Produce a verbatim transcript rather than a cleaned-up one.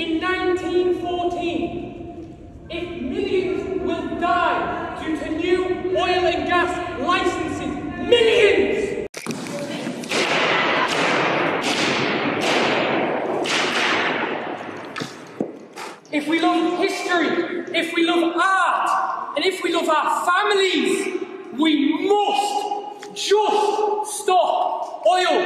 in nineteen fourteen. If millions will die due to new oil and gas licenses, millions! If we love history, if we love art, and if we love our families, we must just stop oil.